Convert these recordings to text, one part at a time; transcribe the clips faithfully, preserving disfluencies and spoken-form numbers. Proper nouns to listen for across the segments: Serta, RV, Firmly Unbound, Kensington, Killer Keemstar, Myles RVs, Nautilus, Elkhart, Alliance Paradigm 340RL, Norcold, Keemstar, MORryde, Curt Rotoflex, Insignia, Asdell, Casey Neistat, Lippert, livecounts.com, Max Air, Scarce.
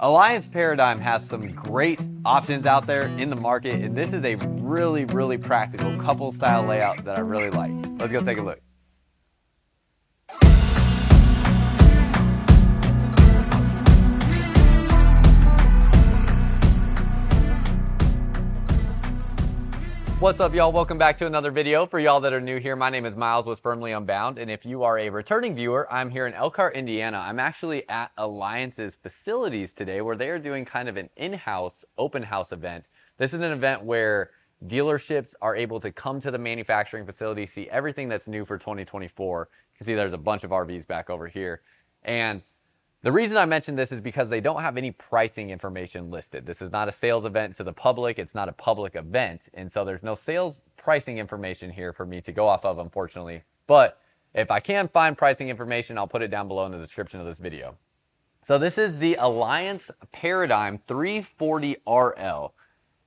Alliance Paradigm has some great options out there in the market, and this is a really, really practical couple style layout that I really like. Let's go take a look. What's up, y'all? Welcome back to another video. For y'all that are new here, my name is Miles with Firmly Unbound, and if you are a returning viewer, I'm here in Elkhart, Indiana. I'm actually at Alliance's facilities today, where they are doing kind of an in-house open house event. This is an event where dealerships are able to come to the manufacturing facility, see everything that's new for twenty twenty-four. You can see there's a bunch of R Vs back over here. And the reason I mentioned this is because they don't have any pricing information listed. This is not a sales event to the public. It's not a public event. And so there's no sales pricing information here for me to go off of, unfortunately. But if I can find pricing information, I'll put it down below in the description of this video. So this is the Alliance Paradigm three forty R L.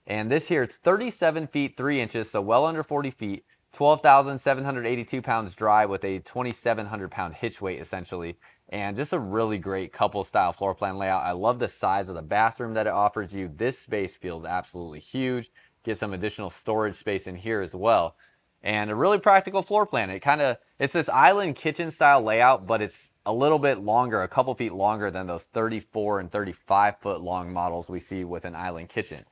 And this here, it's thirty-seven feet, three inches, so well under forty feet, twelve thousand seven hundred eighty-two pounds dry with a twenty-seven hundred pound hitch weight, essentially. And just a really great couple style floor plan layout. I love the size of the bathroom that it offers you. This space feels absolutely huge. Get some additional storage space in here as well. And a really practical floor plan. It kind of, it's this island kitchen style layout, but it's a little bit longer, a couple feet longer than those thirty-four and thirty-five foot long models we see with an island kitchen.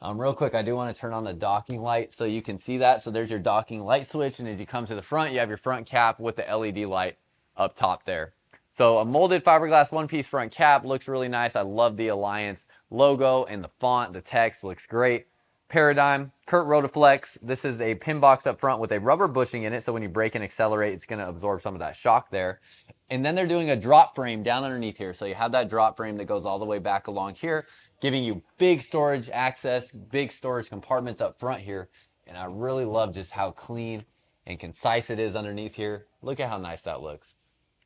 Um, real quick, I do want to turn on the docking light so you can see that. So there's your docking light switch. And as you come to the front, you have your front cap with the L E D light up top there. So a molded fiberglass one-piece front cap looks really nice. I love the Alliance logo and the font, the text looks great. Paradigm, Curt Rotoflex. This is a pin box up front with a rubber bushing in it. So when you brake and accelerate, it's gonna absorb some of that shock there. And then they're doing a drop frame down underneath here. So you have that drop frame that goes all the way back along here, giving you big storage access, big storage compartments up front here. And I really love just how clean and concise it is underneath here. Look at how nice that looks.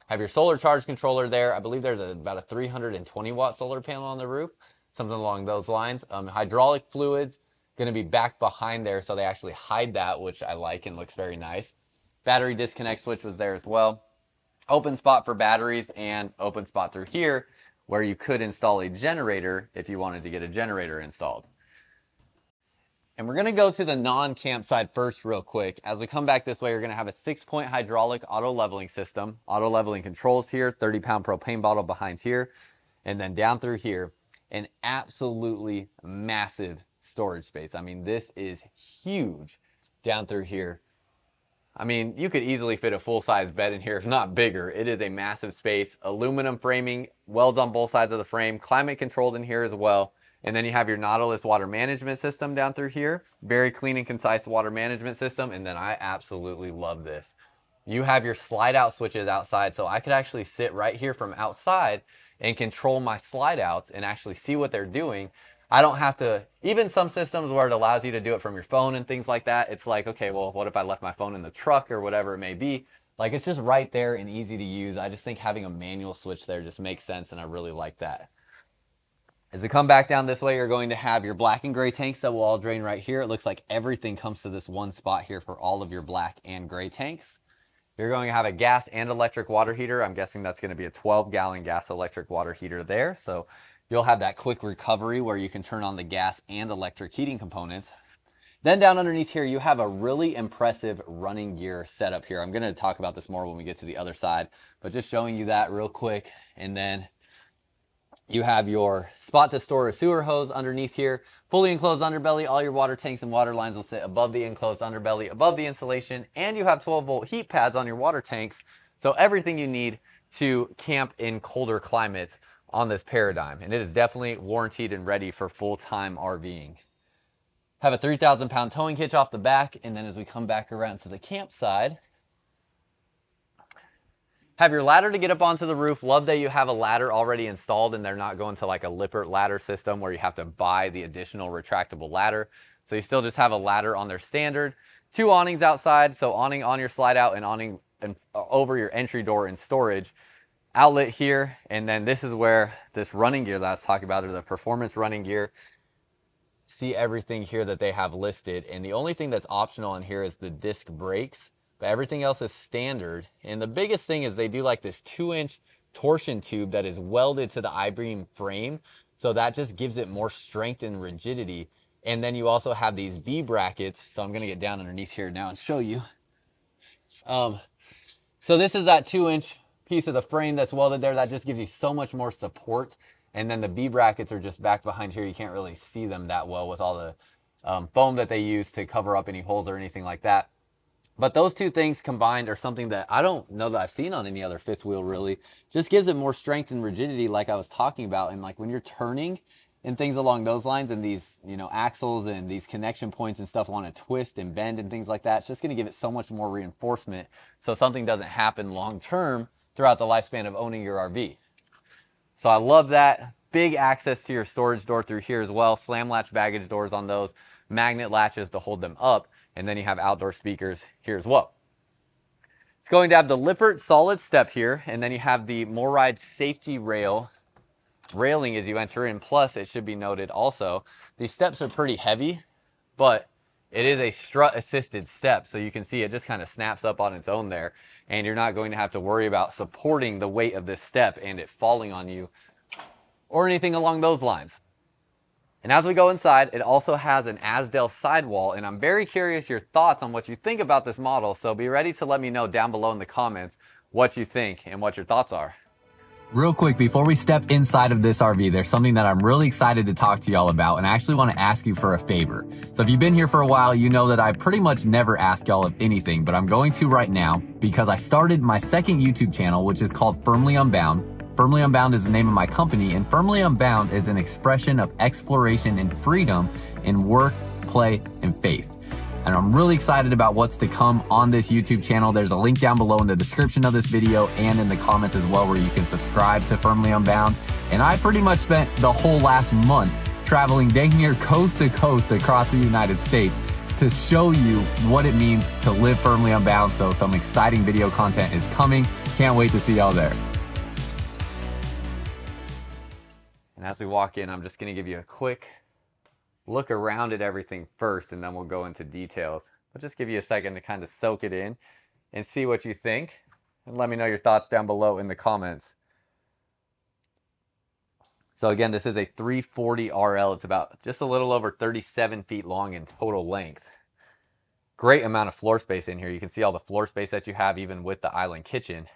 Have your solar charge controller there. I believe there's a, about a three hundred twenty watt solar panel on the roof, something along those lines. Um, hydraulic fluids gonna be back behind there, so they actually hide that, which I like and looks very nice. Battery disconnect switch was there as well. Open spot for batteries and open spot through here where you could install a generator if you wanted to get a generator installed. And we're gonna go to the non-campsite first real quick. As we come back this way, you're gonna have a six-point hydraulic auto-leveling system. Auto-leveling controls here, thirty pound propane bottle behind here, and then down through here, an absolutely massive storage space. I mean, this is huge down through here. I mean, you could easily fit a full-size bed in here, if not bigger. It is a massive space. Aluminum framing, welds on both sides of the frame, climate controlled in here as well. And then you have your Nautilus water management system down through here. Very clean and concise water management system. And then I absolutely love this. You have your slide out switches outside. So I could actually sit right here from outside and control my slide outs and actually see what they're doing. I don't have to, even some systems where it allows you to do it from your phone and things like that. It's like, okay, well, what if I left my phone in the truck or whatever it may be? Like, it's just right there and easy to use. I just think having a manual switch there just makes sense. And I really like that. As we come back down this way, you're going to have your black and gray tanks that will all drain right here. It looks like everything comes to this one spot here for all of your black and gray tanks. You're going to have a gas and electric water heater. I'm guessing that's going to be a twelve gallon gas electric water heater there. So you'll have that quick recovery where you can turn on the gas and electric heating components. Then down underneath here, you have a really impressive running gear setup here. I'm going to talk about this more when we get to the other side, but just showing you that real quick. And then you have your spot to store a sewer hose underneath here. Fully enclosed underbelly, all your water tanks and water lines will sit above the enclosed underbelly, above the insulation, and you have twelve volt heat pads on your water tanks. So everything you need to camp in colder climates on this Paradigm. And it is definitely warranted and ready for full-time R Ving. Have a three thousand pound towing hitch off the back. And then as we come back around to the camp side, have your ladder to get up onto the roof. Love that you have a ladder already installed and they're not going to like a Lippert ladder system where you have to buy the additional retractable ladder. So you still just have a ladder on their standard. Two awnings outside, so awning on your slide out and awning and over your entry door and storage. Outlet here, and then this is where this running gear that I was talking about, or the performance running gear. See everything here that they have listed. And the only thing that's optional in here is the disc brakes. But everything else is standard. And the biggest thing is they do like this two inch torsion tube that is welded to the I-beam frame. So that just gives it more strength and rigidity. And then you also have these V brackets. So I'm going to get down underneath here now and show you. Um, so this is that two inch piece of the frame that's welded there. That just gives you so much more support. And then the V brackets are just back behind here. You can't really see them that well with all the um, foam that they use to cover up any holes or anything like that. But those two things combined are something that I don't know that I've seen on any other fifth wheel really. Just gives it more strength and rigidity like I was talking about. And like when you're turning and things along those lines and these, you know, axles and these connection points and stuff want to twist and bend and things like that, it's just going to give it so much more reinforcement so something doesn't happen long term throughout the lifespan of owning your R V. So I love that. Big access to your storage door through here as well. Slam latch baggage doors on those. Magnet latches to hold them up. And then you have outdoor speakers here as well. It's going to have the Lippert solid step here, and then you have the MORryde safety rail railing as you enter in. Plus, it should be noted also, these steps are pretty heavy, but it is a strut assisted step. So you can see it just kind of snaps up on its own there, and you're not going to have to worry about supporting the weight of this step and it falling on you or anything along those lines. And as we go inside, it also has an Asdell sidewall, and I'm very curious your thoughts on what you think about this model, so be ready to let me know down below in the comments what you think and what your thoughts are. Real quick, before we step inside of this R V, there's something that I'm really excited to talk to y'all about, and I actually want to ask you for a favor. So if you've been here for a while, you know that I pretty much never ask y'all of anything, but I'm going to right now because I started my second YouTube channel, which is called Firmly Unbound. Firmly Unbound is the name of my company, and Firmly Unbound is an expression of exploration and freedom in work, play, and faith. And I'm really excited about what's to come on this YouTube channel. There's a link down below in the description of this video and in the comments as well where you can subscribe to Firmly Unbound. And I pretty much spent the whole last month traveling dang near coast to coast across the United States to show you what it means to live firmly unbound. So some exciting video content is coming. Can't wait to see y'all there. As we walk in, I'm just going to give you a quick look around at everything first, and then we'll go into details. I'll just give you a second to kind of soak it in and see what you think, and let me know your thoughts down below in the comments. So again, this is a three forty R L. It's about just a little over thirty-seven feet long in total length. Great amount of floor space in here. You can see all the floor space that you have even with the island kitchen.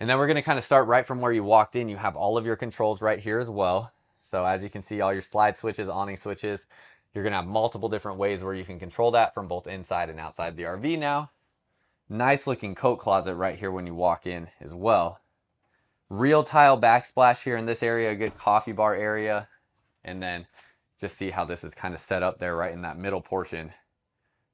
And then we're going to kind of start right from where you walked in. You have all of your controls right here as well. So as you can see, all your slide switches, awning switches, you're going to have multiple different ways where you can control that from both inside and outside the R V now. Nice looking coat closet right here when you walk in as well. Real tile backsplash here in this area, a good coffee bar area. And then just see how this is kind of set up there right in that middle portion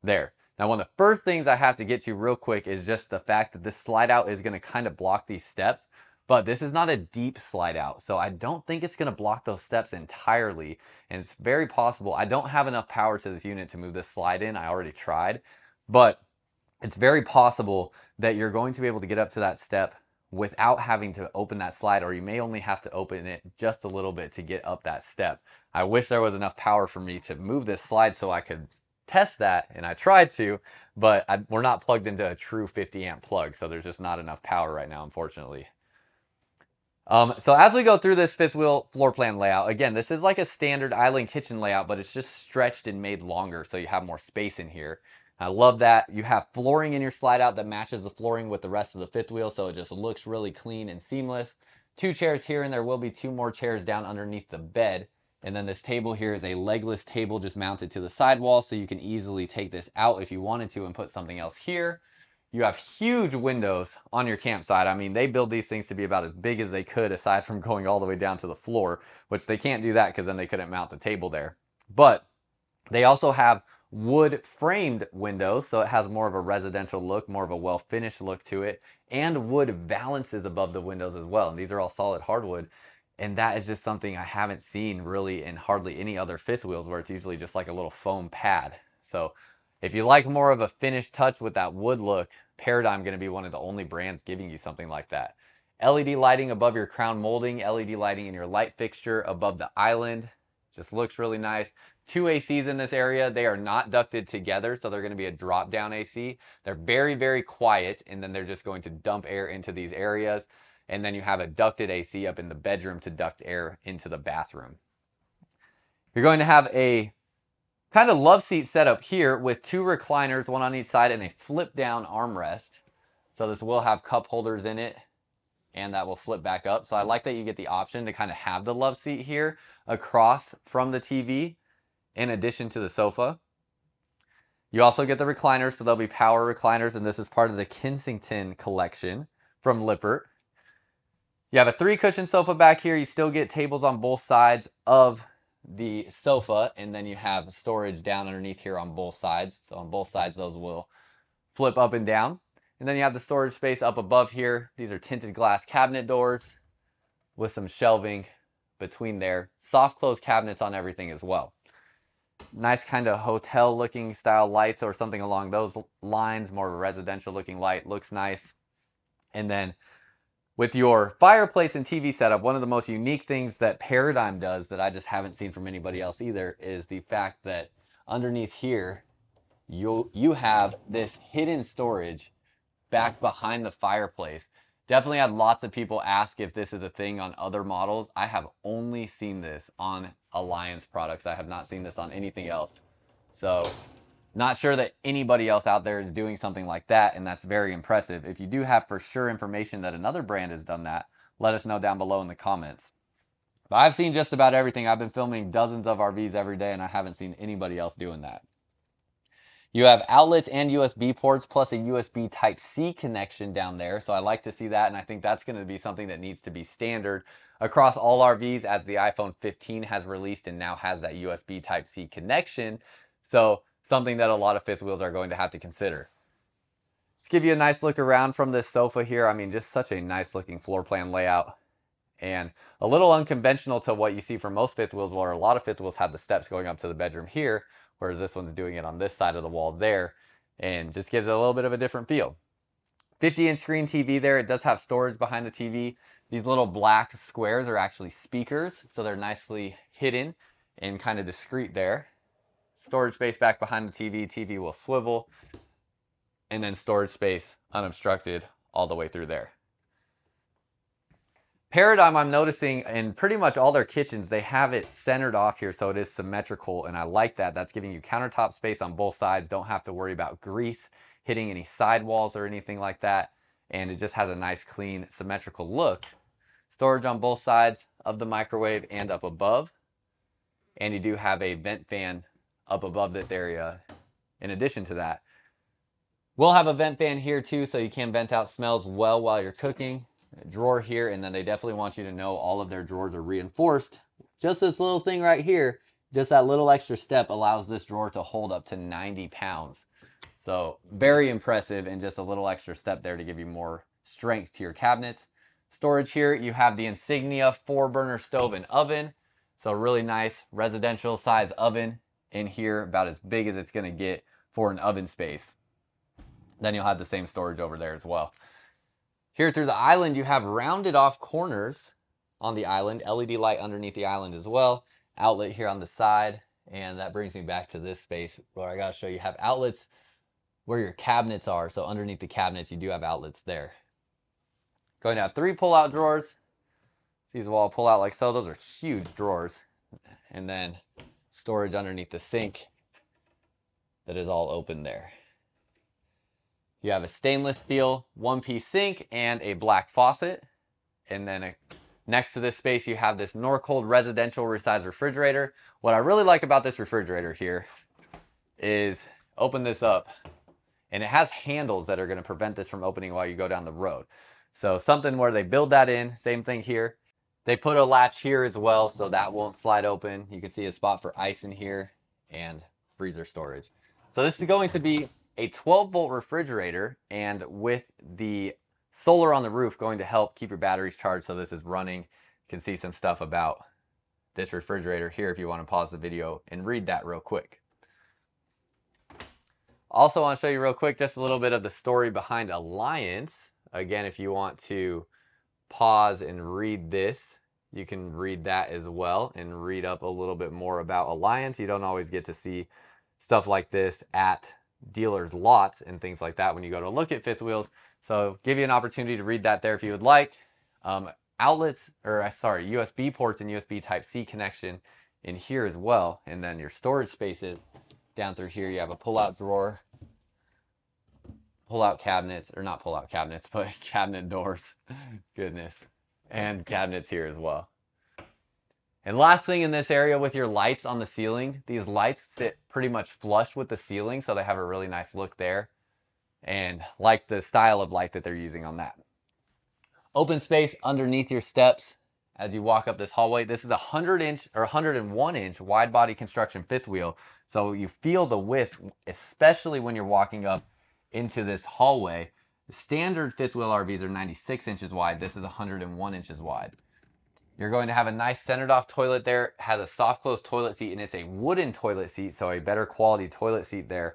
there. Now, one of the first things I have to get to real quick is just the fact that this slide out is gonna kind of block these steps, but this is not a deep slide out. So I don't think it's gonna block those steps entirely. And it's very possible. I don't have enough power to this unit to move this slide in. I already tried, but it's very possible that you're going to be able to get up to that step without having to open that slide, or you may only have to open it just a little bit to get up that step. I wish there was enough power for me to move this slide so I could test that, and I tried to, but I, we're not plugged into a true fifty amp plug, so there's just not enough power right now, unfortunately. Um, so as we go through this fifth wheel floor plan layout, again, this is like a standard island kitchen layout, but it's just stretched and made longer, so you have more space in here. I love that. You have flooring in your slide out that matches the flooring with the rest of the fifth wheel, so it just looks really clean and seamless. Two chairs here, and there will be two more chairs down underneath the bed. And then this table here is a legless table just mounted to the sidewall, so you can easily take this out if you wanted to and put something else here. You have huge windows on your campsite. I mean, they build these things to be about as big as they could, aside from going all the way down to the floor, which they can't do that because then they couldn't mount the table there. But they also have wood framed windows, so it has more of a residential look, more of a well-finished look to it, and wood valances above the windows as well. And these are all solid hardwood. And that is just something I haven't seen really in hardly any other fifth wheels, where it's usually just like a little foam pad. So if you like more of a finished touch with that wood look, Paradigm is going to be one of the only brands giving you something like that. L E D lighting above your crown molding, L E D lighting in your light fixture above the island. Just looks really nice. Two A Cs in this area. They are not ducted together, so they're going to be a drop down A C. They're very, very quiet, and then they're just going to dump air into these areas. and then you have a ducted A C up in the bedroom to duct air into the bathroom. You're going to have a kind of love seat setup here with two recliners, one on each side, and a flip down armrest. So this will have cup holders in it, and that will flip back up. So I like that you get the option to kind of have the love seat here across from the T V in addition to the sofa. You also get the recliners, so there'll be power recliners, and this is part of the Kensington collection from Lippert. You have a three cushion sofa back here. You still get tables on both sides of the sofa, and then you have storage down underneath here on both sides. So on both sides, those will flip up and down. And then you have the storage space up above here. These are tinted glass cabinet doors with some shelving between there. Soft close cabinets on everything as well. Nice kind of hotel looking style lights or something along those lines, more residential looking light, looks nice. And then with your fireplace and T V setup, one of the most unique things that Paradigm does that I just haven't seen from anybody else either is the fact that underneath here, you you have this hidden storage back behind the fireplace. Definitely had lots of people ask if this is a thing on other models. I have only seen this on Alliance products. I have not seen this on anything else. So not sure that anybody else out there is doing something like that, and that's very impressive. If you do have for sure information that another brand has done that, let us know down below in the comments. But I've seen just about everything. I've been filming dozens of R Vs every day, and I haven't seen anybody else doing that. You have outlets and U S B ports, plus a U S B Type C connection down there. So I like to see that, and I think that's going to be something that needs to be standard across all R Vs, as the iPhone fifteen has released and now has that U S B Type C connection. So something that a lot of fifth wheels are going to have to consider. Just give you a nice look around from this sofa here. I mean, just such a nice looking floor plan layout, and a little unconventional to what you see for most fifth wheels, where a lot of fifth wheels have the steps going up to the bedroom here, whereas this one's doing it on this side of the wall there, and just gives it a little bit of a different feel. fifty inch screen T V there. It does have storage behind the T V. These little black squares are actually speakers, so they're nicely hidden and kind of discreet there. Storage space back behind the T V. T V will swivel, and then storage space unobstructed all the way through there. Paradigm, I'm noticing in pretty much all their kitchens, they have it centered off here, so it is symmetrical, and I like that. That's giving you countertop space on both sides. Don't have to worry about grease hitting any sidewalls or anything like that, and it just has a nice, clean, symmetrical look. Storage on both sides of the microwave and up above, and you do have a vent fan up above this area in addition to that. We'll have a vent fan here too, so you can vent out smells well while you're cooking. Drawer here, and then they definitely want you to know all of their drawers are reinforced. Just this little thing right here, just that little extra step allows this drawer to hold up to ninety pounds. So very impressive, and just a little extra step there to give you more strength to your cabinets. Storage here, you have the Insignia four burner stove and oven. So really nice residential size oven in here, about as big as it's going to get for an oven space. Then you'll have the same storage over there as well. Here through the island, you have rounded off corners on the island, L E D light underneath the island as well, outlet here on the side, and that brings me back to this space where I gotta show you have outlets where your cabinets are. So underneath the cabinets, you do have outlets there. Going to have three pull-out drawers. These will all pull out like so. Those are huge drawers. And then storage underneath the sink that is all open there. You have a stainless steel one-piece sink and a black faucet. And then a, next to this space, you have this Norcold residential resize refrigerator. What I really like about this refrigerator here is, open this up, and it has handles that are going to prevent this from opening while you go down the road. So something where they build that in, same thing here. They put a latch here as well, so that won't slide open. You can see a spot for ice in here and freezer storage. So this is going to be a twelve volt refrigerator, and with the solar on the roof, going to help keep your batteries charged. So this is running. You can see some stuff about this refrigerator here if you want to pause the video and read that real quick. Also want to show you real quick just a little bit of the story behind Alliance. Again, if you want to pause and read this, you can read that as well and read up a little bit more about Alliance. You don't always get to see stuff like this at dealers lots and things like that when you go to look at fifth wheels, so give you an opportunity to read that there if you would like. um, outlets, or sorry, U S B ports and U S B Type-C connection in here as well. And then your storage spaces down through here, you have a pull-out drawer, pull-out cabinets, or not pull-out cabinets, but cabinet doors, goodness, and cabinets here as well. And last thing in this area with your lights on the ceiling, these lights sit pretty much flush with the ceiling, so they have a really nice look there. And like the style of light that they're using on that. Open space underneath your steps as you walk up this hallway. This is a one hundred inch or one hundred one inch wide body construction fifth wheel. So you feel the width, especially when you're walking up into this hallway. The standard fifth wheel R Vs are ninety-six inches wide. This is one hundred one inches wide. You're going to have a nice centered off toilet there. It has a soft close toilet seat, and it's a wooden toilet seat, so a better quality toilet seat there.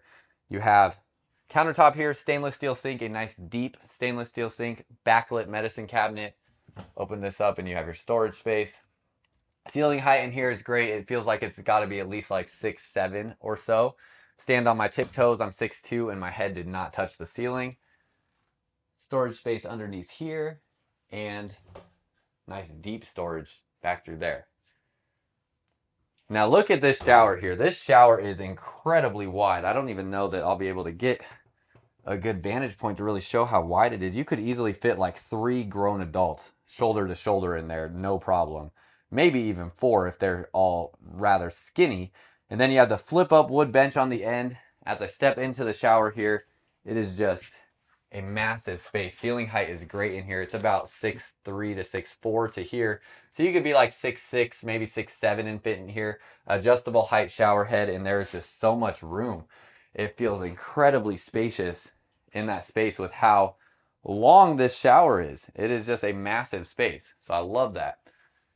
You have countertop here, stainless steel sink, a nice deep stainless steel sink, backlit medicine cabinet. Open this up and you have your storage space. Ceiling height in here is great. It feels like it's got to be at least like six, seven or so. Stand on my tiptoes. I'm six two and my head did not touch the ceiling. Storage space underneath here and nice deep storage back through there. Now look at this shower here. This shower is incredibly wide. I don't even know that I'll be able to get a good vantage point to really show how wide it is. You could easily fit like three grown adults shoulder to shoulder in there, no problem. Maybe even four if they're all rather skinny. And then you have the flip up wood bench on the end. As I step into the shower here, it is just a massive space. Ceiling height is great in here. It's about six three to six four to here. So you could be like six six, maybe six seven and fit in here. Adjustable height shower head, and there's just so much room. It feels incredibly spacious in that space with how long this shower is. It is just a massive space. So I love that.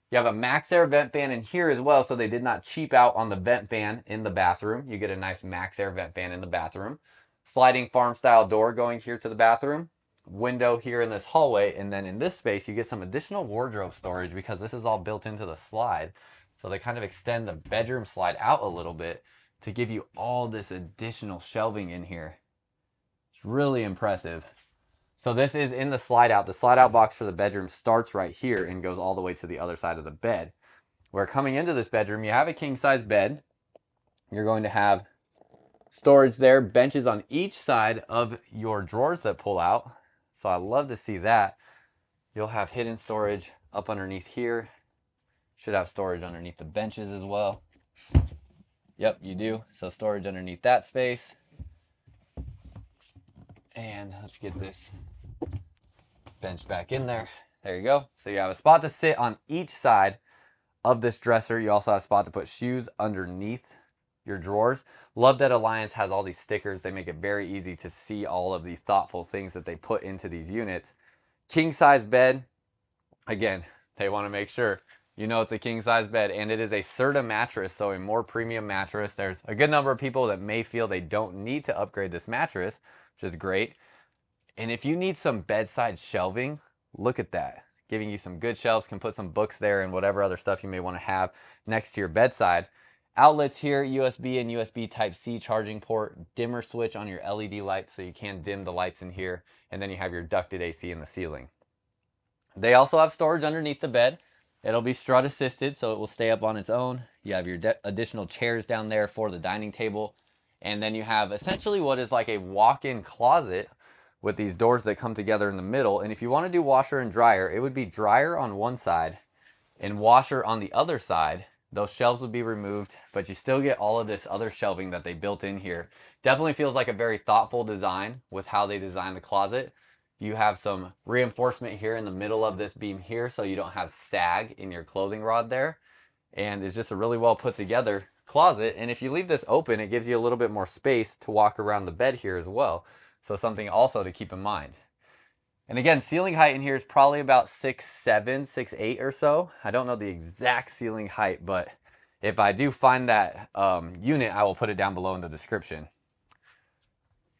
You have a Max Air vent fan in here as well. So they did not cheap out on the vent fan in the bathroom. You get a nice Max Air vent fan in the bathroom. Sliding farm style door going here to the bathroom, window here in this hallway, and then in this space you get some additional wardrobe storage because this is all built into the slide. So they kind of extend the bedroom slide out a little bit to give you all this additional shelving in here. It's really impressive. So this is in the slide out. The slide out box for the bedroom starts right here and goes all the way to the other side of the bed. Where coming into this bedroom, you have a king size bed. You're going to have storage there, benches on each side of your drawers that pull out. So I love to see that. You'll have hidden storage up underneath here. Should have storage underneath the benches as well. Yep, you do. So storage underneath that space. And let's get this bench back in there. There you go. So you have a spot to sit on each side of this dresser. You also have a spot to put shoes underneath your drawers. Love that Alliance has all these stickers. They make it very easy to see all of the thoughtful things that they put into these units. King size bed. Again, they want to make sure you know it's a king size bed, and it is a Serta mattress, so a more premium mattress. There's a good number of people that may feel they don't need to upgrade this mattress, which is great. And if you need some bedside shelving, look at that. Giving you some good shelves, can put some books there and whatever other stuff you may want to have next to your bedside. Outlets here, U S B and U S B Type-C charging port, dimmer switch on your L E D lights so you can dim the lights in here, and then you have your ducted A C in the ceiling. They also have storage underneath the bed. It'll be strut assisted, so it will stay up on its own. You have your additional chairs down there for the dining table, and then you have essentially what is like a walk-in closet with these doors that come together in the middle. And if you want to do washer and dryer, it would be dryer on one side and washer on the other side. Those shelves would be removed, but you still get all of this other shelving that they built in here. Definitely feels like a very thoughtful design with how they designed the closet. You have some reinforcement here in the middle of this beam here, so you don't have sag in your clothing rod there. And it's just a really well put together closet. And if you leave this open, it gives you a little bit more space to walk around the bed here as well. So something also to keep in mind. And again, ceiling height in here is probably about six, seven, six, eight or so. I don't know the exact ceiling height, but if I do find that um, unit, I will put it down below in the description.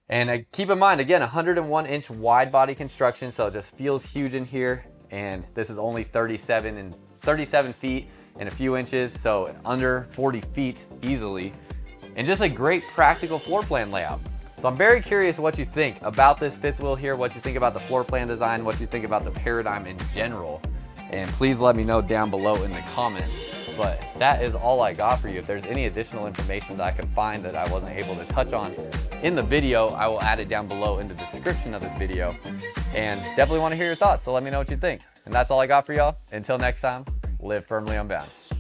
And I, keep in mind, again, one hundred one inch wide body construction. So it just feels huge in here. And this is only thirty-seven and thirty-seven feet and a few inches. So under forty feet easily, and just a great practical floor plan layout. So I'm very curious what you think about this fifth wheel here, what you think about the floor plan design, what you think about the Paradigm in general. and please let me know down below in the comments. But that is all I got for you. If there's any additional information that I can find that I wasn't able to touch on in the video, I will add it down below in the description of this video, and definitely want to hear your thoughts, so let me know what you think. And that's all I got for y'all. Until next time, live firmly unbound.